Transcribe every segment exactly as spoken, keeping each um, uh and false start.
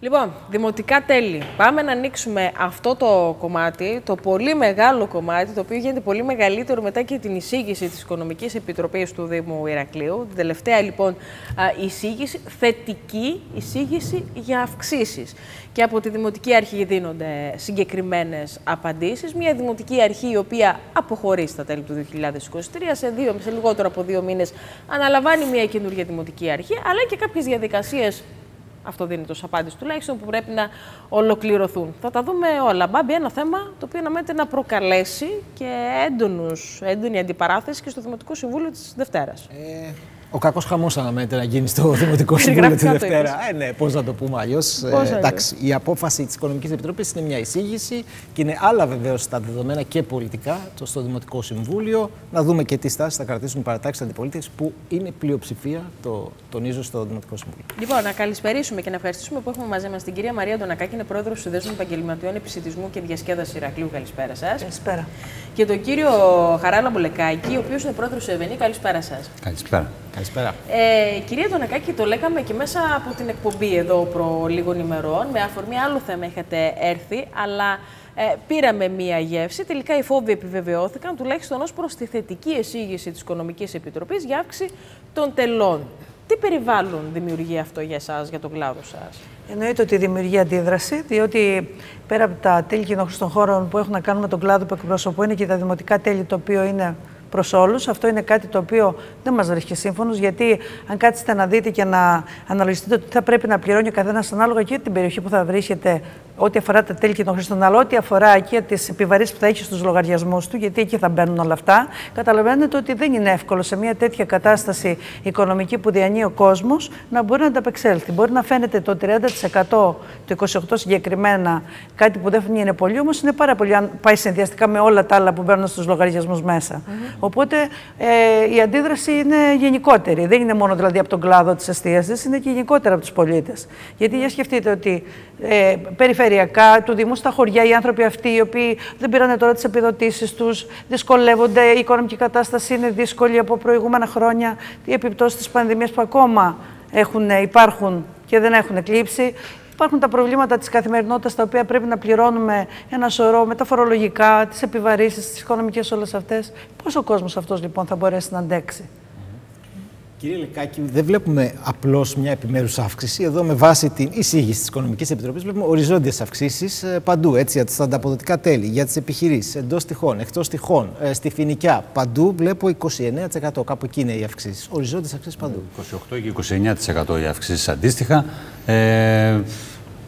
Λοιπόν, δημοτικά τέλη. Πάμε να ανοίξουμε αυτό το κομμάτι, το πολύ μεγάλο κομμάτι, το οποίο γίνεται πολύ μεγαλύτερο μετά και την εισήγηση της Οικονομικής Επιτροπής του Δήμου Ηρακλείου. Την τελευταία λοιπόν εισήγηση, θετική εισήγηση για αυξήσεις. Και από τη Δημοτική Αρχή δίνονται συγκεκριμένες απαντήσεις. Μια Δημοτική Αρχή η οποία αποχωρεί στα τέλη του δύο χιλιάδες είκοσι τρία, σε, δύο, σε λιγότερο από δύο μήνες αναλαμβάνει μια καινούργια Δημοτική Αρχή, αλλά και κάποιες διαδικασίες. Αυτό δίνει το απάντηση τουλάχιστον που πρέπει να ολοκληρωθούν. Θα τα δούμε όλα. Μπάμπη, ένα θέμα το οποίο αναμένεται να προκαλέσει και έντονους, έντονη αντιπαράθεση και στο Δημοτικό Συμβούλιο της Δευτέρας. Ε, ο κακός χαμός αναμένεται να γίνει στο Δημοτικό Συμβούλιο της Δευτέρα. Ε, ναι, πώς να το πούμε αλλιώς. Ε, εντάξει, η απόφαση της Οικονομικής Επιτροπής είναι μια εισήγηση και είναι άλλα βεβαίως τα δεδομένα και πολιτικά στο Δημοτικό Συμβούλιο. Να δούμε και τι στάσεις θα κρατήσουν οι παρατάξεις αντιπολίτευσης που είναι πλειοψηφία, το τονίζω, στο Δημοτικό Συμβούλιο. Λοιπόν, να καλησπερίσουμε και να ευχαριστήσουμε που έχουμε μαζί μας την κυρία Μαρία Ντονακάκη, είναι πρόεδρος του Συνδέσμου Επαγγελματιών Επισιτισμού και Διασκέδασης Ηρακλείου. Καλησπέρα σας. Καλησπέρα. Και τον κύριο Χαράλαμπο Λεκάκη, ο οποίος είναι πρόεδρος του ΕΒΕΝΗ. Καλησπέρα σας. Καλησπέρα. Καλησπέρα. Ε, κυρία Ντονακάκη, το λέγαμε και μέσα από την εκπομπή εδώ προ λίγων ημερών. Με αφορμή άλλο θέμα είχατε έρθει, αλλά ε, πήραμε μία γεύση. Τελικά οι φόβοι επιβεβαιώθηκαν, τουλάχιστον ως προς τη θετική εισήγηση της Οικονομικής Επιτροπής για αύξηση των τελών. Τι περιβάλλον δημιουργεί αυτό για εσάς, για τον κλάδο σας? Εννοείται ότι δημιουργεί αντίδραση, διότι πέρα από τα τέλη κοινόχρηστων χώρων που έχουν να κάνουν με τον κλάδο που εκπροσωπώ, είναι και τα δημοτικά τέλη, το οποίο είναι προς όλους. Αυτό είναι κάτι το οποίο δεν μας βρίσκει σύμφωνος, γιατί αν κάτσετε να δείτε και να αναλογιστείτε ότι θα πρέπει να πληρώνει ο καθένας ανάλογα και την περιοχή που θα βρίσκεται, ό,τι αφορά τα τέλη κοινόχρηστων, αλλά ό,τι αφορά και τις επιβαρύνσεις που θα έχει στους λογαριασμούς του, γιατί εκεί θα μπαίνουν όλα αυτά. Καταλαβαίνετε ότι δεν είναι εύκολο σε μια τέτοια κατάσταση οικονομική που διανύει ο κόσμος να μπορεί να ανταπεξέλθει. Μπορεί να φαίνεται το τριάντα τοις εκατό, το είκοσι οκτώ τοις εκατό συγκεκριμένα, κάτι που δεν είναι πολύ, όμως είναι πάρα πολύ αν πάει συνδυαστικά με όλα τα άλλα που μπαίνουν στους λογαριασμούς μέσα. Mm-hmm. Οπότε ε, η αντίδραση είναι γενικότερη. Δεν είναι μόνο δηλαδή από τον κλάδο της εστίασης, είναι και γενικότερα από τους πολίτες. Γιατί για σκεφτείτε ότι ε, περιφερειακά, του Δήμου, στα χωριά, οι άνθρωποι αυτοί οι οποίοι δεν πήραν τώρα τις επιδοτήσεις τους, δυσκολεύονται, η οικονομική κατάσταση είναι δύσκολη από προηγούμενα χρόνια, οι επιπτώσεις της πανδημίας που ακόμα έχουν, υπάρχουν και δεν έχουν εκλείψει. Υπάρχουν τα προβλήματα της καθημερινότητας, τα οποία πρέπει να πληρώνουμε ένα σωρό με τα φορολογικά, τις επιβαρύνσεις, τις οικονομικές, όλες αυτές. Πώς ο κόσμος αυτός λοιπόν θα μπορέσει να αντέξει? Κύριε Λεκάκη, δεν βλέπουμε απλώς μια επιμέρους αύξηση. Εδώ, με βάση την εισήγηση της Οικονομικής Επιτροπής, βλέπουμε οριζόντιες αυξήσεις παντού. Έτσι, στα ανταποδοτικά τέλη, για τις επιχειρήσεις, εντός τυχών, εκτός τυχών, στη Φοινικιά. Παντού βλέπω είκοσι εννέα τοις εκατό. Κάπου εκεί είναι οι αυξήσεις. Οριζόντιες αυξήσεις παντού. είκοσι οκτώ και είκοσι εννέα τοις εκατό οι αυξήσεις αντίστοιχα. Ε,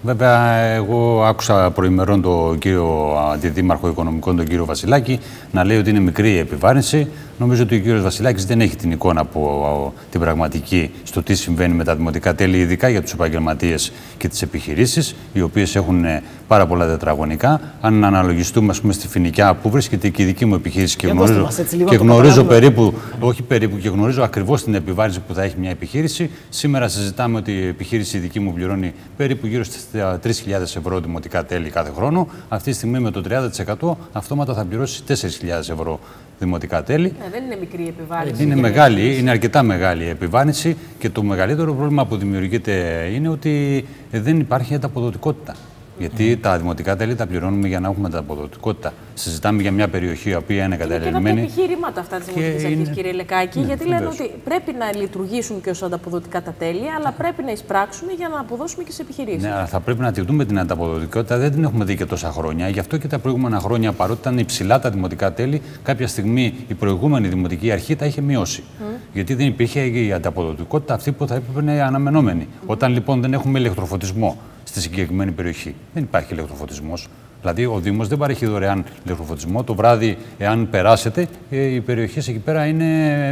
Βέβαια, εγώ άκουσα προημερών τον κύριο Αντιδήμαρχο Οικονομικών, τον κύριο Βασιλάκη, να λέει ότι είναι μικρή η επιβάρυνση. Νομίζω ότι ο κύριος Βασιλάκης δεν έχει την εικόνα από την πραγματική στο τι συμβαίνει με τα δημοτικά τέλη, ειδικά για τους επαγγελματίες και τις επιχειρήσεις, οι οποίες έχουν πάρα πολλά τετραγωνικά. Αν αναλογιστούμε, ας πούμε, στη Φοινικιά, που βρίσκεται και η δική μου επιχείρηση και γνωρίζω, και γνωρίζω περίπου, όχι περίπου, και γνωρίζω ακριβώς την επιβάρυνση που θα έχει μια επιχείρηση. Σήμερα συζητάμε ότι η επιχείρηση δική μου πληρώνει περίπου γύρω στις τρεις χιλιάδες ευρώ δημοτικά τέλη κάθε χρόνο. Αυτή τη στιγμή με το τριάντα τοις εκατό αυτόματα θα πληρώσει τέσσερις χιλιάδες ευρώ δημοτικά τέλη. Ναι, δεν είναι μικρή η επιβάρυνση. Είναι μεγάλη, είναι αρκετά μεγάλη η επιβάρυνση και το μεγαλύτερο πρόβλημα που δημιουργείται είναι ότι δεν υπάρχει ανταποδοτικότητα. Γιατί mm. τα δημοτικά τέλη τα πληρώνουμε για να έχουμε ανταποδοτικότητα. Συζητάμε για μια περιοχή η οποία είναι εγκαταλελειμμένη. Είναι και τα επιχειρήματα αυτά της Δημοτικής Αρχής, είναι... κύριε Λεκάκη, ναι, γιατί λένε ότι πρέπει να λειτουργήσουν και ως ανταποδοτικά τα τέλη, αλλά πρέπει να εισπράξουμε για να αποδώσουμε και σε επιχειρήσεις. Ναι, αλλά θα πρέπει να τη δούμε την ανταποδοτικότητα. Δεν την έχουμε δει και τόσα χρόνια. Γι' αυτό και τα προηγούμενα χρόνια, παρότι ήταν υψηλά τα δημοτικά τέλη, κάποια στιγμή η προηγούμενη Δημοτική Αρχή τα είχε μειώσει. Mm. Γιατί δεν υπήρχε η ανταποδοτικότητα αυτή που θα έπρεπε να είναι αναμενόμενη. Mm. Όταν λοιπόν δεν έχουμε ηλεκτροφωτισμό στη συγκεκριμένη περιοχή, δεν υπάρχει ηλεκτροφωτισμός. Δηλαδή, ο Δήμος δεν παρέχει δωρεάν ηλεκτροφωτισμό. Το βράδυ, εάν περάσετε, οι περιοχές εκεί πέρα είναι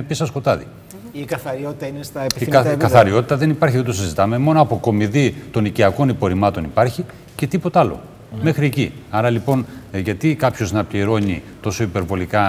πίσω σκοτάδι. Η καθαριότητα είναι στα επιθυμητά επίπεδα. Η καθαριότητα δεν υπάρχει, δεν το συζητάμε. Μόνο αποκομιδή των οικιακών υπορριμμάτων υπάρχει και τίποτα άλλο. Mm. Μέχρι εκεί. Άρα λοιπόν, γιατί κάποιος να πληρώνει τόσο υπερβολικά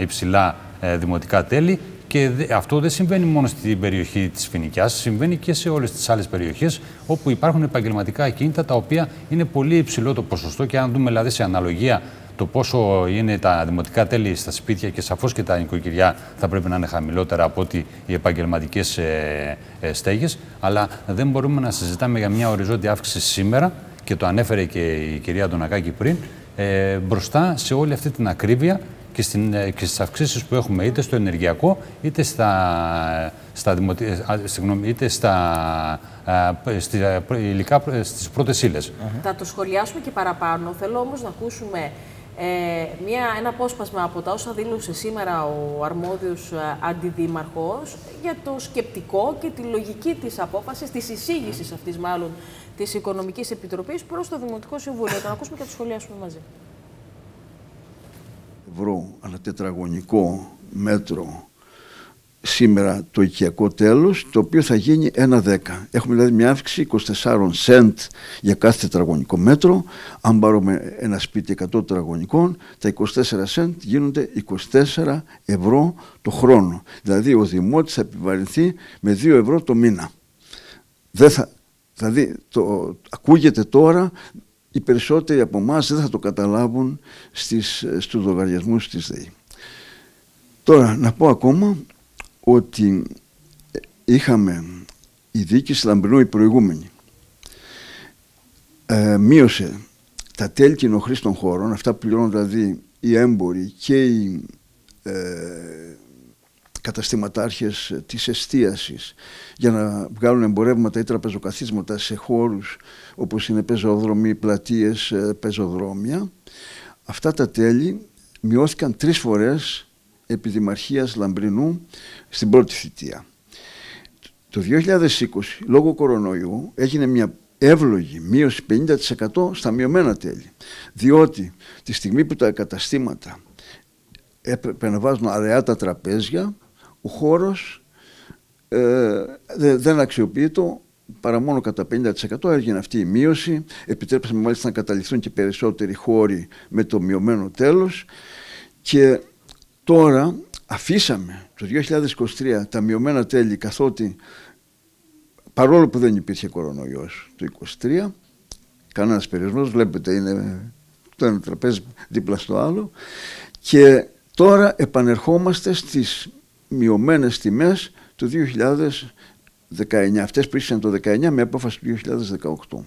υψηλά δημοτικά τέλη? Και αυτό δεν συμβαίνει μόνο στην περιοχή της Φοινικιάς, συμβαίνει και σε όλες τις άλλες περιοχές όπου υπάρχουν επαγγελματικά ακίνητα τα οποία είναι πολύ υψηλό το ποσοστό. Και αν δούμε δηλαδή σε αναλογία το πόσο είναι τα δημοτικά τέλη στα σπίτια και σαφώς και τα νοικοκυριά θα πρέπει να είναι χαμηλότερα από ότι οι επαγγελματικές ε, ε, στέγες, αλλά δεν μπορούμε να συζητάμε για μια οριζόντια αύξηση σήμερα, και το ανέφερε και η κυρία Ντονακάκη πριν, ε, μπροστά σε όλη αυτή την ακρίβεια και, στην, ε, και στις αυξήσεις που έχουμε είτε στο ενεργειακό είτε στα, στα, δημοτι... Συγγνώμη, είτε στα υλικά στις πρώτες ύλες. Θα το σχολιάσουμε και παραπάνω. Θέλω όμως να ακούσουμε ε, μια, ένα απόσπασμα από τα όσα δήλωσε σήμερα ο αρμόδιος αντιδήμαρχος για το σκεπτικό και τη λογική της απόφασης, της εισήγησης αυτής μάλλον της Οικονομικής Επιτροπής προς το Δημοτικό Συμβούλιο. Θα ακούσουμε και το σχολιάσουμε μαζί. Βρω ένα τετραγωνικό μέτρο σήμερα το οικιακό τέλος, το οποίο θα γίνει ένα δέκα. Έχουμε δηλαδή μια αύξηση είκοσι τέσσερα σεντ για κάθε τετραγωνικό μέτρο. Αν πάρουμε ένα σπίτι εκατό τετραγωνικών, τα είκοσι τέσσερα σεντ γίνονται είκοσι τέσσερα ευρώ το χρόνο. Δηλαδή ο Δημότης θα επιβαρυνθεί με δύο ευρώ το μήνα. Δεν θα, δηλαδή το, ακούγεται τώρα, οι περισσότεροι από εμάς δεν θα το καταλάβουν στις, στους λογαριασμούς της ΔΕΗ. Τώρα να πω ακόμα ότι είχαμε η διοίκηση Λαμπρινού, η προηγούμενη, ε, μείωσε τα τέλη κοινοχρήστων χώρων, αυτά που πληρώνουν δηλαδή οι έμποροι και οι ε, καταστηματάρχες της εστίασης για να βγάλουν εμπορεύματα ή τραπεζοκαθίσματα σε χώρους όπως είναι πεζοδρομοί, πλατείες, πεζοδρόμια. Αυτά τα τέλη μειώθηκαν τρεις φορές επί Δημαρχίας Λαμπρινού στην πρώτη θητεία. Το δύο χιλιάδες είκοσι, λόγω κορονοϊού, έγινε μια εύλογη μείωση πενήντα τοις εκατό στα μειωμένα τέλη. Διότι τη στιγμή που τα καταστήματα έπρεπε να βάζουν αραιά τα τραπέζια, ο χώρος ε, δεν αξιοποιείται παρά μόνο κατά πενήντα τοις εκατό. Έγινε αυτή η μείωση. Επιτρέψαμε μάλιστα να καταληφθούν και περισσότεροι χώροι με το μειωμένο τέλος. Και τώρα αφήσαμε το δύο χιλιάδες είκοσι τρία τα μειωμένα τέλη, καθότι παρόλο που δεν υπήρχε κορονοϊός το είκοσι τρία, κανένας περιορισμός, βλέπετε είναι το ένα τραπέζι δίπλα στο άλλο, και τώρα επανερχόμαστε στις μειωμένες τιμές του δύο χιλιάδες δεκαεννιά, αυτές που ήσαν το δύο χιλιάδες δεκαεννιά με απόφαση του δύο χιλιάδες δεκαοκτώ.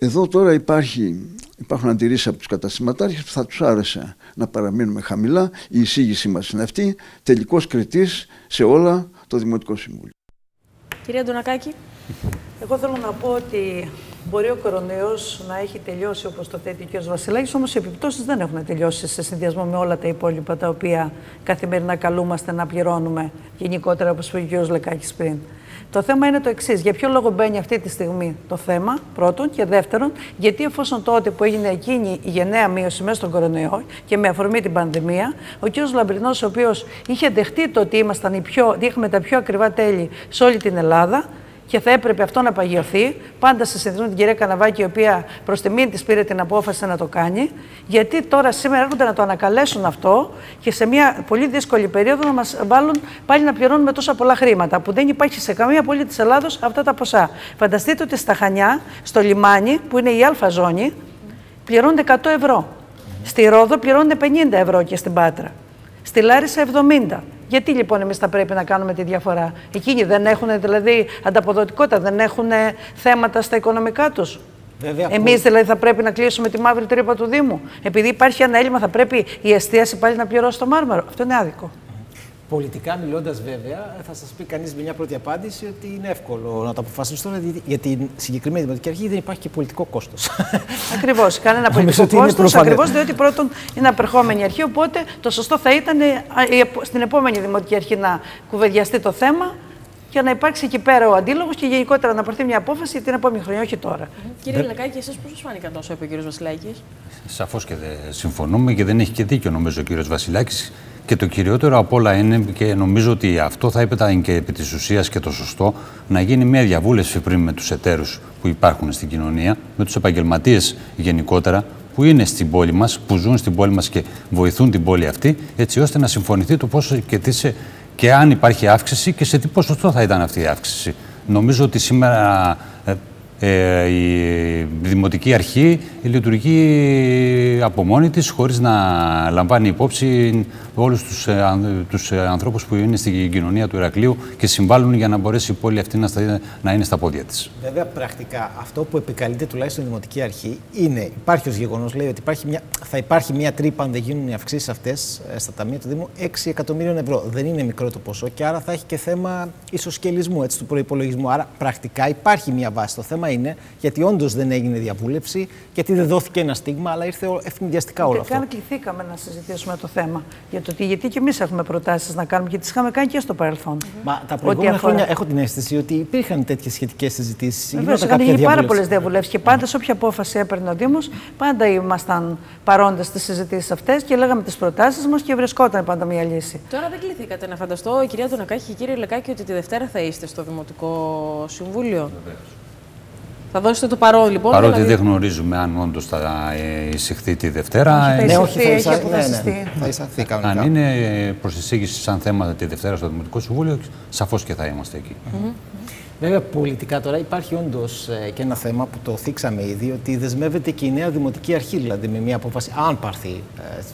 Εδώ τώρα υπάρχει, υπάρχουν αντιρρήσεις από τους καταστηματάρχες που θα τους άρεσε να παραμείνουμε χαμηλά. Η εισήγησή μας είναι αυτή, τελικός κριτής σε όλα το Δημοτικό Συμβούλιο. Κυρία Ντονακάκη. Εγώ θέλω να πω ότι μπορεί ο κορονοϊός να έχει τελειώσει όπως το θέτει ο κ. Βασιλάκης, όμως οι επιπτώσεις δεν έχουν τελειώσει σε συνδυασμό με όλα τα υπόλοιπα τα οποία καθημερινά καλούμαστε να πληρώνουμε γενικότερα, όπως είπε ο κ. Λεκάκης πριν. Το θέμα είναι το εξής. Για ποιο λόγο μπαίνει αυτή τη στιγμή το θέμα, πρώτον, και δεύτερον, γιατί εφόσον τότε που έγινε εκείνη η γενναία μείωση μέσα στον κορονοϊό και με αφορμή την πανδημία, ο κ. Λαμπρινός, ο οποίος είχε δεχτεί το ότι ήμασταν οι πιο, είχαμε τα πιο ακριβά τέλη σε όλη την Ελλάδα, και θα έπρεπε αυτό να παγιωθεί, πάντα σε συνδυασμό με την κυρία Καναβάκη, η οποία προς τιμήν της πήρε την απόφαση να το κάνει, γιατί τώρα σήμερα έρχονται να το ανακαλέσουν αυτό και σε μια πολύ δύσκολη περίοδο να μας βάλουν πάλι να πληρώνουμε τόσα πολλά χρήματα, που δεν υπάρχει σε καμία πόλη της Ελλάδος αυτά τα ποσά. Φανταστείτε ότι στα Χανιά, στο λιμάνι, που είναι η Α ζώνη, πληρώνουν εκατό ευρώ. Στη Ρόδο πληρώνουν πενήντα ευρώ και στην Πάτρα. Στη Λάρισα εβδομήντα. Γιατί λοιπόν εμείς θα πρέπει να κάνουμε τη διαφορά? Εκείνοι δεν έχουν δηλαδή ανταποδοτικότητα, δεν έχουν θέματα στα οικονομικά τους. Εμείς δηλαδή θα πρέπει να κλείσουμε τη μαύρη τρύπα του Δήμου? Επειδή υπάρχει ένα έλλειμμα, θα πρέπει η εστίαση πάλι να πληρώσει το μάρμαρο? Αυτό είναι άδικο. Πολιτικά μιλώντας, βέβαια, θα σας πει κανείς με μια πρώτη απάντηση ότι είναι εύκολο να το αποφασίσουν τώρα, για την συγκεκριμένη δημοτική αρχή δεν υπάρχει και πολιτικό κόστος. Ακριβώς, κανένα πολιτικό κόστος. Ακριβώς, διότι πρώτον είναι απερχόμενη αρχή. Οπότε το σωστό θα ήταν στην επόμενη δημοτική αρχή να κουβεντιαστεί το θέμα και να υπάρξει εκεί πέρα ο αντίλογος και γενικότερα να πάρθει μια απόφαση για την επόμενη χρονιά, όχι τώρα. Κύριε Λεκάκη, εσείς πώς σας φάνηκαν τόσο είπε ο κύριος Βασιλάκης? Σαφώς και δεν συμφωνούμε και δεν έχει και δίκιο, νομίζω, ο κύριος Βασιλάκης. Και το κυριότερο απ' όλα είναι, και νομίζω ότι αυτό θα ήταν και επί της ουσίας και το σωστό, να γίνει μια διαβούλευση πριν με τους εταίρους που υπάρχουν στην κοινωνία, με τους επαγγελματίες γενικότερα, που είναι στην πόλη μας, που ζουν στην πόλη μας και βοηθούν την πόλη αυτή, έτσι ώστε να συμφωνηθεί το πόσο και, τι σε, και αν υπάρχει αύξηση και σε τι ποσοστό θα ήταν αυτή η αύξηση. Νομίζω ότι σήμερα Ε, η Δημοτική Αρχή λειτουργεί από μόνη της, χωρίς να λαμβάνει υπόψη όλους τους, ε, τους ανθρώπους που είναι στην κοινωνία του Ηρακλείου και συμβάλλουν για να μπορέσει η πόλη αυτή να, στα, να είναι στα πόδια της. Βέβαια, πρακτικά αυτό που επικαλείται τουλάχιστον η Δημοτική Αρχή είναι, υπάρχει ως γεγονός, λέει ότι υπάρχει μια, θα υπάρχει μια τρύπα αν δεν γίνουν οι αυξήσεις αυτές στα ταμεία του Δήμου, έξι εκατομμύριων ευρώ. Δεν είναι μικρό το ποσό και άρα θα έχει και θέμα ισοσκελισμού έτσι, του προϋπολογισμού. Άρα, πρακτικά υπάρχει μια βάση. Το θέμα είναι γιατί όντως δεν έγινε διαβούλευση, γιατί δεν δόθηκε ένα στίγμα, αλλά ήρθε ευνηδιαστικά όλο αυτό. Και καν κληθήκαμε να συζητήσουμε το θέμα. Για το ότι, γιατί και εμείς έχουμε προτάσεις να κάνουμε και τις είχαμε κάνει και στο παρελθόν. Μα τα προηγούμενα αφορά... χρόνια έχω την αίσθηση ότι υπήρχαν τέτοιες σχετικές συζητήσεις. Βεβαίως, είχαν γίνει πάρα πολλές διαβουλεύσεις και πάντα σε όποια απόφαση έπαιρνε ο Δήμος, πάντα ήμασταν παρόντες στις συζητήσεις αυτές και λέγαμε τις προτάσεις μας και βρισκόταν πάντα μια λύση. Τώρα δεν κληθήκατε να φανταστώ, η κυρία Ντονακάκη και η κυρία Λεκάκη, ότι τη Δευτέρα θα είστε στο Δημοτικό Συμβούλιο. Θα δώσετε το παρόν, λοιπόν. Παρότι δηλαδή... δεν γνωρίζουμε αν όντως θα εισηχθεί τη Δευτέρα. Ναι, όχι, θα εισαχθεί. Αν είναι προς εισήγηση σαν θέμα τη Δευτέρα στο Δημοτικό Συμβούλιο, σαφώς και θα είμαστε εκεί. Mm-hmm. Βέβαια, πολιτικά τώρα υπάρχει όντως και ένα θέμα που το θίξαμε ήδη, ότι δεσμεύεται και η νέα Δημοτική Αρχή, δηλαδή με μια απόφαση, αν πάρθει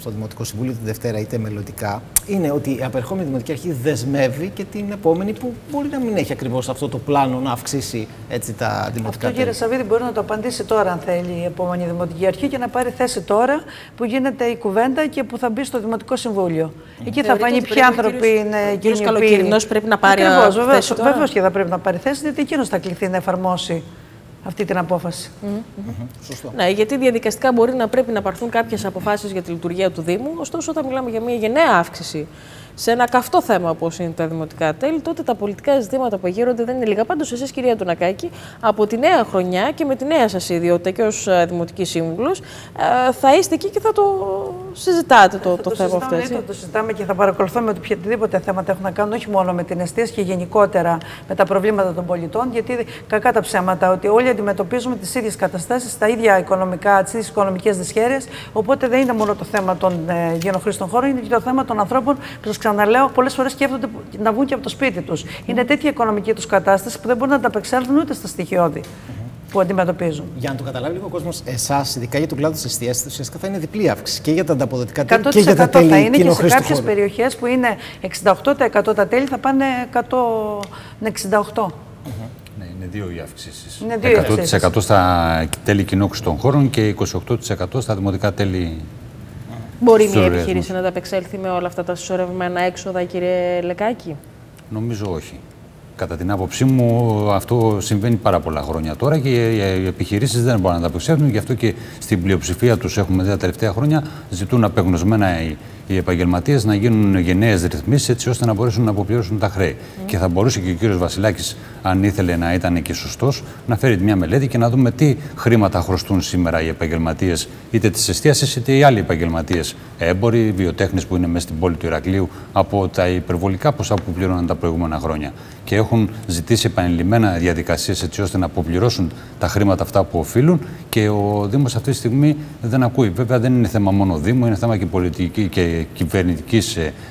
στο Δημοτικό Συμβούλιο τη Δευτέρα, είτε μελλοντικά, είναι ότι η απερχόμενη Δημοτική Αρχή δεσμεύει και την επόμενη, που μπορεί να μην έχει ακριβώς αυτό το πλάνο να αυξήσει έτσι, τα δημοτικά. Αυτό, κύριε Σαββίδη, μπορεί να το απαντήσει τώρα, αν θέλει, η επόμενη Δημοτική Αρχή και να πάρει θέση τώρα που γίνεται η κουβέντα και που θα μπει στο Δημοτικό Συμβούλιο. Mm. Εκεί θα φανεί ποιοι άνθρωποι είναι εκείνοι. Ο Καλοκαιρινός πρέπει να πάρει θέση. Βεβαίως και θα πρέπει να πάρει θέση. Γιατί εκείνος θα κληθεί να εφαρμόσει αυτή την απόφαση. Mm-hmm. Mm-hmm. Σωστό. Ναι, γιατί διαδικαστικά μπορεί να πρέπει να πάρθουν κάποιες αποφάσεις για τη λειτουργία του Δήμου. Ωστόσο, όταν μιλάμε για μια γενναία αύξηση σε ένα καυτό θέμα όπως είναι τα δημοτικά τέλη, τότε τα πολιτικά ζητήματα που γέρονται δεν είναι λίγα. Πάντως, εσείς, κυρία Ντονακάκη, από τη νέα χρονιά και με τη νέα σας ιδιότητα και ως Δημοτική Σύμβουλος, θα είστε εκεί και θα το συζητάτε το, θα το, το θέμα αυτό. Ναι, θα το συζητάμε και θα παρακολουθούμε οποιαδήποτε θέματα έχουν να κάνουν, όχι μόνο με την αιστεία και γενικότερα με τα προβλήματα των πολιτών. Γιατί κακά τα ψέματα, ότι όλοι αντιμετωπίζουμε τις ίδιες καταστάσεις, τα ίδια οικονομικά, τις ίδιες οικονομικές δυσχέρειες. Οπότε δεν είναι μόνο το θέμα των ε, γενοχρήστων χώρων, είναι και το θέμα των ανθρώπων που σας ξαναλέω, πολλές φορές σκέφτονται να βγουν και από το σπίτι τους. Είναι τέτοια η οικονομική τους κατάσταση που δεν μπορούν να ανταπεξέλθουν ούτε στα στοιχειώδη. Που αντιμετωπίζουν. Για να το καταλάβει λίγο ο κόσμος, εσάς, ειδικά για τον κλάδο της εστίασης, ουσιαστικά θα είναι διπλή αύξηση και για τα ανταποδοτικά τέλη και για τα τέλη θα είναι και σε κάποιες περιοχές που είναι εξήντα οκτώ τοις εκατό τα τέλη θα πάνε εκατόν εξήντα οκτώ τοις εκατό. Είναι δύο οι αυξήσεις. Είναι δύο εκατό τοις εκατό αυξήσεις. Στα τέλη κοινόχρηστων χώρων και είκοσι οκτώ τοις εκατό στα δημοτικά τέλη. Μπορεί μια επιχείρηση να ανταπεξέλθει με όλα αυτά τα συσσωρευμένα έξοδα, κύριε Λεκάκη? Νομίζω όχι. Κατά την άποψή μου, αυτό συμβαίνει πάρα πολλά χρόνια τώρα και οι επιχειρήσεις δεν μπορούν να ανταπεξέλθουν. Γι' αυτό και στην πλειοψηφία τους έχουμε τα τελευταία χρόνια ζητούν απεγνωσμένα οι, οι επαγγελματίες να γίνουν γενναίες ρυθμίσεις έτσι ώστε να μπορέσουν να αποπληρώσουν τα χρέη. Mm. Και θα μπορούσε και ο κύριος Βασιλάκης, αν ήθελε να ήταν και σωστός, να φέρει μια μελέτη και να δούμε τι χρήματα χρωστούν σήμερα οι επαγγελματίες, είτε της εστίασης είτε οι άλλοι επαγγελματίες. Έμποροι, βιοτέχνες που είναι μέσα στην πόλη του Ηρακλείου από τα υπερβολικά ποσά που πλήρωναν τα προηγούμενα χρόνια. Και έχουν ζητήσει επανειλημμένα διαδικασίες έτσι ώστε να αποπληρώσουν τα χρήματα αυτά που οφείλουν και ο Δήμος αυτή τη στιγμή δεν ακούει. Βέβαια, δεν είναι θέμα μόνο Δήμου, είναι θέμα και πολιτική και κυβερνητική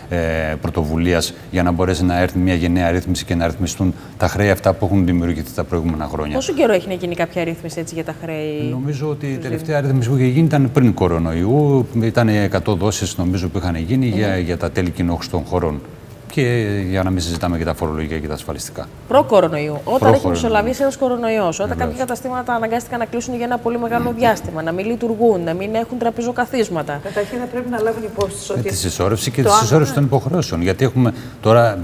ε, πρωτοβουλία για να μπορέσει να έρθει μια γενναία ρύθμιση και να ρυθμιστούν τα χρέη αυτά που έχουν δημιουργηθεί τα προηγούμενα χρόνια. Πόσο καιρό έχει να γίνει κάποια ρύθμιση έτσι για τα χρέη? Νομίζω ότι η τελευταία ρύθμιση που είχε γίνει ήταν πριν κορονοϊού. Ήταν εκατό δόσεις νομίζω που είχαν γίνει mm-hmm. για, για τα τέλη κοινόχρηστων χωρών. Και για να μην συζητάμε και τα φορολογικά και τα ασφαλιστικά. Προ-κορονοϊού. Όταν έχει μεσολαβήσει ένας κορονοϊός, όταν κάποια καταστήματα αναγκάστηκαν να κλείσουν για ένα πολύ μεγάλο mm. διάστημα, να μην λειτουργούν, να μην έχουν τραπεζοκαθίσματα. Καταρχήν θα πρέπει να λάβουν υπόψη ότι. Με τη συσσόρευση και τη συσσόρευση των υποχρεώσεων. Γιατί έχουμε τώρα.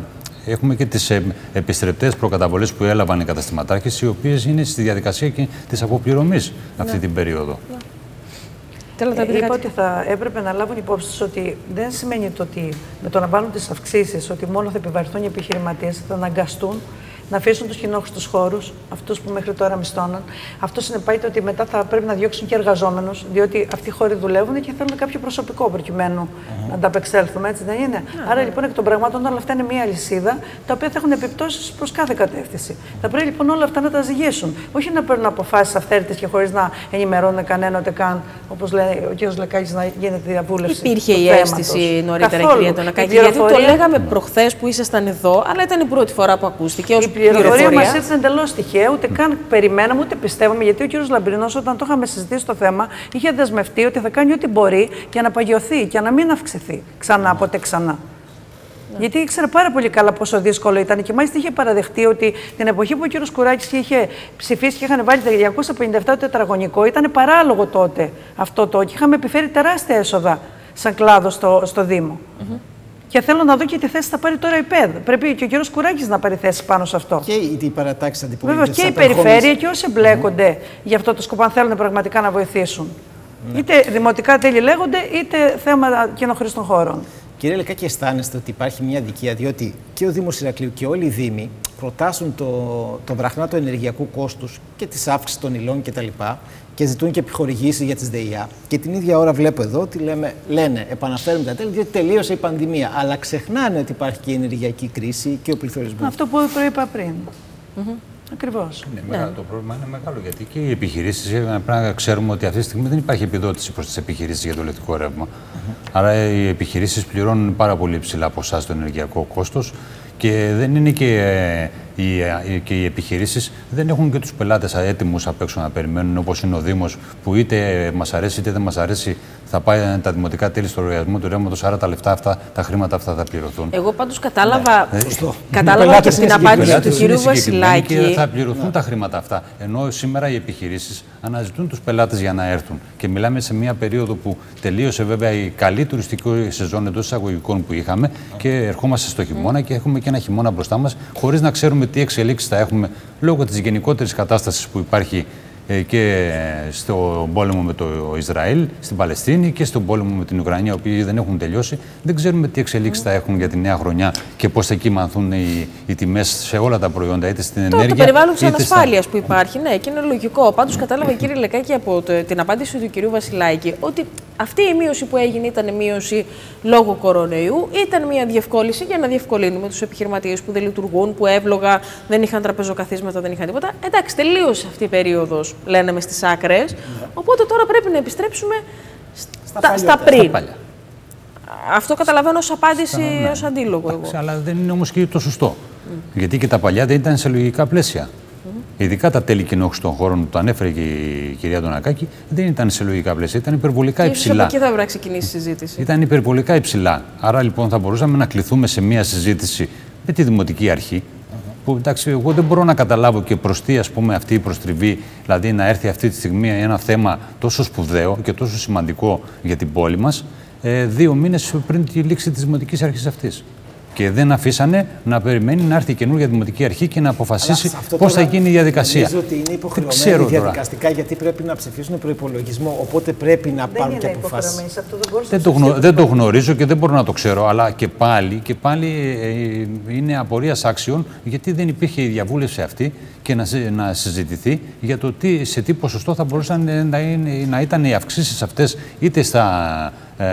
Έχουμε και τις επιστρεπτές προκαταβολές που έλαβαν οι καταστηματάρχες, οι οποίες είναι στη διαδικασία της αποπληρωμής αυτή ναι. την περίοδο. Ναι. Ε, είπα ότι θα έπρεπε να λάβουν υπόψη τους ότι δεν σημαίνει το ότι με το να βάλουν τις αυξήσεις, ότι μόνο θα επιβαρυνθούν οι επιχειρηματίες, θα αναγκαστούν να αφήσουν τους κοινόχρηστους χώρους, αυτούς που μέχρι τώρα μισθώναν. Αυτό συνεπάγεται ότι μετά θα πρέπει να διώξουν και εργαζόμενους, διότι αυτοί οι χώροι δουλεύουν και θέλουν κάποιο προσωπικό προκειμένου mm. να ανταπεξέλθουμε, έτσι δεν είναι. Mm. Άρα λοιπόν εκ των πραγμάτων όλα αυτά είναι μια αλυσίδα, τα οποία θα έχουν επιπτώσεις προς κάθε κατεύθυνση. Θα πρέπει λοιπόν όλα αυτά να τα ζυγίσουν. Όχι να παίρνουν αποφάσεις αυθαίρετες και χωρίς να ενημερώνουν κανένα ούτε καν, όπως λέει ο κ. Λεκάκης, να γίνεται διαβούλευση. Υπήρχε η αίσθηση νωρίτερα, κυρία Ντονακάκη, γιατί το λέγαμε προχθές που ήσασταν εδώ, αλλά ήταν η πρώτη φορά που ακούστηκε. πληροφορία μας ήρθε εντελώς τυχαία, ούτε καν περιμέναμε, ούτε πιστεύαμε, γιατί ο κύριος Λαμπρινός, όταν το είχαμε συζητήσει το θέμα, είχε δεσμευτεί ότι θα κάνει ό,τι μπορεί για να παγιωθεί και να μην αυξηθεί ξανά, ποτέ ξανά. Ναι. Γιατί ήξερε πάρα πολύ καλά πόσο δύσκολο ήταν και μάλιστα είχε παραδεχτεί ότι την εποχή που ο κύριος Κουράκης είχε ψηφίσει και είχαν βάλει διακόσια πενήντα επτά το τετραγωνικό, ήταν παράλογο τότε αυτό το και είχαμε επιφέρει τεράστια έσοδα σαν κλάδο στο, στο Δήμο. Mm-hmm. Και θέλω να δω και τι θέση θα πάρει τώρα η ΠΕΔ. Πρέπει και ο κύριος Κουράκης να πάρει θέση πάνω σε αυτό. Και οι παρατάξεις αντιπολίτευσης. Βέβαια και η περιφέρεια και όσοι εμπλέκονται mm-hmm. για αυτό το σκοπό, αν θέλουν πραγματικά να βοηθήσουν. Mm-hmm. Είτε δημοτικά τέλη λέγονται, είτε θέματα κοινόχρηστων χώρων. Κύριε Λεκάκη, αισθάνεστε ότι υπάρχει μια αδικία, διότι και ο Δήμος Ηρακλείου και όλοι οι Δήμοι προτάσουν το, το βραχνά του ενεργειακού κόστους και της αύξησης των υλών κτλ. Και ζητούν και επιχορηγήσεις για τις ΔΕΙΑ. Και την ίδια ώρα βλέπω εδώ ότι λέμε, λένε επαναφέρουμε τα τέλη, διότι τελείωσε η πανδημία. Αλλά ξεχνάνε ότι υπάρχει και η ενεργειακή κρίση και ο πληθωρισμός. Αυτό που προείπα πριν. Mm-hmm. Ακριβώς. Είναι ναι. μεγάλο, το πρόβλημα είναι μεγάλο, γιατί και οι επιχειρήσεις, πρέπει να ξέρουμε ότι αυτή τη στιγμή δεν υπάρχει επιδότηση προς τις επιχειρήσεις για το ηλεκτρικό ρεύμα. Mm-hmm. Άρα οι επιχειρήσεις πληρώνουν πάρα πολύ ψηλά ποσά στο ενεργειακό κόστος και δεν είναι και οι, και οι επιχειρήσεις δεν έχουν και τους πελάτες έτοιμους απ' έξω να περιμένουν, όπως είναι ο Δήμος, που είτε μας αρέσει είτε δεν μας αρέσει θα πάει τα δημοτικά τέλη στο λογαριασμό του ρεύματος, άρα τα λεφτά αυτά, τα χρήματα αυτά θα πληρωθούν. Εγώ πάντως κατάλαβα, ναι. κατάλαβα και την απάντηση του κυρίου Βασιλάκη. Και θα πληρωθούν ναι. τα χρήματα αυτά, ενώ σήμερα οι επιχειρήσεις αναζητούν τους πελάτες για να έρθουν. Και μιλάμε σε μια περίοδο που τελείωσε βέβαια η καλή τουριστική σεζόν εντός εισαγωγικών που είχαμε και ερχόμαστε στο χειμώνα και έχουμε και ένα χειμώνα μπροστά μας, χωρίς να ξέρουμε τι εξελίξεις θα έχουμε λόγω της γενικότερης κατάστασης που υπάρχει και στον πόλεμο με το Ισραήλ, στην Παλαιστίνη και στον πόλεμο με την Ουκρανία, οι οποίοι δεν έχουν τελειώσει. Δεν ξέρουμε τι εξελίξεις θα έχουν για τη νέα χρονιά και πώς θα κυμανθούν οι, οι τιμές σε όλα τα προϊόντα, είτε στην ενέργεια. Το περιβάλλον της ανασφάλειας στα... που υπάρχει, ναι, και είναι λογικό. Πάντως, κατάλαβα, κύριε Λεκάκη, από το, την απάντηση του κυρίου Βασιλάκη, ότι αυτή η μείωση που έγινε ήταν μείωση λόγω κορονοϊού, ήταν μια διευκόλυνση για να διευκολύνουμε τους επιχειρηματίες που δεν λειτουργούν, που εύλογα δεν είχαν τραπεζοκαθίσματα, δεν είχαν τίποτα. Εντάξει, τελείωσε αυτή η περίοδος. Λένε με στις άκρες, yeah. οπότε τώρα πρέπει να επιστρέψουμε στα, στα, στα πριν. Στα παλιά. Αυτό καταλαβαίνω ως απάντηση, ναι. ως αντίλογο εγώ. Αλλά δεν είναι όμως και το σωστό, mm. γιατί και τα παλιά δεν ήταν σε λογικά πλαίσια. Mm. Ειδικά τα τέλη κοινόχρηστων χώρων που το ανέφερε και η κυρία Ντονακάκη, δεν ήταν σε λογικά πλαίσια, ήταν υπερβολικά και υψηλά. Και εκεί θα πρέπει να ξεκινήσει η συζήτηση. Ήταν υπερβολικά υψηλά, άρα λοιπόν θα μπορούσαμε να κληθούμε σε μια συζήτηση με τη Δημοτική Αρχή, που εντάξει, εγώ δεν μπορώ να καταλάβω και προς τι, ας πούμε, αυτή η προστριβή, δηλαδή να έρθει αυτή τη στιγμή ένα θέμα τόσο σπουδαίο και τόσο σημαντικό για την πόλη μας, ε, δύο μήνες πριν τη λήξη της Δημοτικής Αρχής αυτής. Και δεν αφήσανε να περιμένει να έρθει η καινούργια Δημοτική Αρχή και να αποφασίσει πώς θα γίνει η διαδικασία. Νομίζω ότι είναι υποχρεωμένοι διαδικαστικά τώρα, γιατί πρέπει να ψηφίσουν προϋπολογισμό. Οπότε πρέπει να δεν πάρουν και αποφάσεις. Αυτό δεν, το γνω, δεν το γνωρίζω και δεν μπορώ να το ξέρω. Αλλά και πάλι, και πάλι ε, είναι απορίας άξιων, γιατί δεν υπήρχε η διαβούλευση αυτή και να, να συζητηθεί για το τι, σε τι ποσοστό θα μπορούσαν να, είναι, να ήταν οι αυξήσεις αυτές, είτε στα, ε,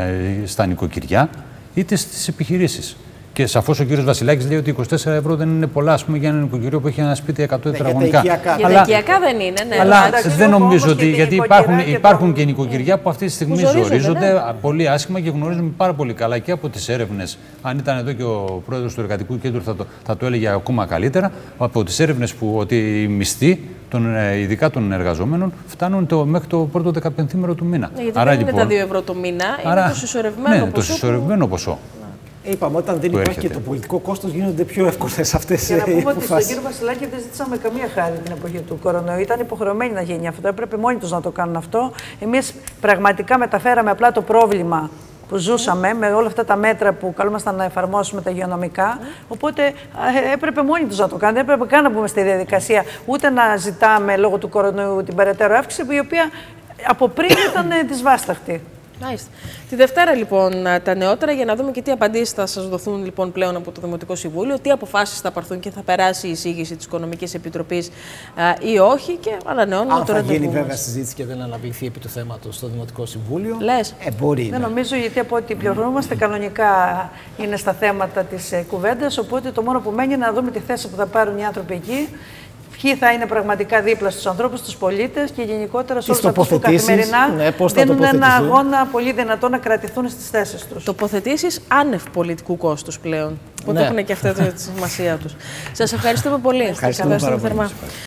στα νοικοκυριά είτε στις επιχειρήσεις. Και σαφώς ο κύριος Βασιλάκης λέει ότι είκοσι τέσσερα ευρώ δεν είναι πολλά, ας πούμε, για ένα νοικοκυριό που έχει ένα σπίτι εκατό τετραγωνικά. Για τα οικιακά δεν είναι, ναι. Αλλά δεν νομίζω ότι. Γιατί υπάρχουν, υπάρχουν και νοικοκυριά που αυτή τη στιγμή ζορίζονται ναι. πολύ άσχημα και γνωρίζουμε πάρα πολύ καλά και από τις έρευνες. Αν ήταν εδώ και ο πρόεδρος του Εργατικού Κέντρου, θα το, θα το έλεγε ακόμα καλύτερα. Από τις έρευνες που ότι οι μισθοί, των, ειδικά των εργαζόμενων, φτάνουν το, μέχρι το πρώτο δεκαπενθήμερο του μήνα. Ναι, γιατί άρα, δεν είναι λοιπόν, τα δύο ευρώ το μήνα, άρα, είναι το συσσωρευμένο ναι, το ποσό. Είπαμε, όταν δεν υπάρχει και το πολιτικό κόστος, γίνονται πιο εύκολες αυτές οι αποφάσεις. Για να πούμε ότι στον κύριο Βασιλάκη δεν ζητήσαμε καμία χάρη την εποχή του κορονοϊού. Ήταν υποχρεωμένοι να γίνει αυτό. Έπρεπε μόνοι τους να το κάνουν αυτό. Εμείς πραγματικά μεταφέραμε απλά το πρόβλημα που ζούσαμε με όλα αυτά τα μέτρα που καλούμασταν να εφαρμόσουμε τα υγειονομικά. Οπότε έπρεπε μόνοι τους να το κάνουν. Δεν έπρεπε καν να μπούμε στη διαδικασία ούτε να ζητάμε λόγω του κορονοϊού την περαιτέρω αύξηση, η οποία από πριν ήταν δυσβάσταχτη. Nice. Τη Δευτέρα λοιπόν τα νεότερα, για να δούμε και τι απαντήσεις θα σας δοθούν λοιπόν πλέον από το Δημοτικό Συμβούλιο, τι αποφάσεις θα πάρθουν και θα περάσει η εισήγηση της Οικονομικής Επιτροπής α, ή όχι, και ανανεώνουμε τώρα το ραντεβού. Αν θα γίνει βέβαια συζήτηση και δεν αναβληθεί επί του θέματος στο Δημοτικό Συμβούλιο, Λες. Ε, μπορεί. Δεν ναι. νομίζω, γιατί από ό,τι πληρωνόμαστε κανονικά είναι στα θέματα της κουβέντας, οπότε το μόνο που μένει είναι να δούμε τη θέση που θα πάρουν οι άνθρωποι εκεί. ποιοι θα είναι πραγματικά δίπλα στους ανθρώπους, στους πολίτες και γενικότερα σε όλους αυτούς που καθημερινά ναι, δίνουν ένα αγώνα πολύ δυνατό να κρατηθούν στις θέσεις τους. Τοποθετήσεις άνευ πολιτικού κόστους πλέον. Οπότε ναι. έχουν και αυτά τη σημασία τους. Σας ευχαριστούμε πολύ. Ευχαριστούμε, ευχαριστούμε πάρα πολύ.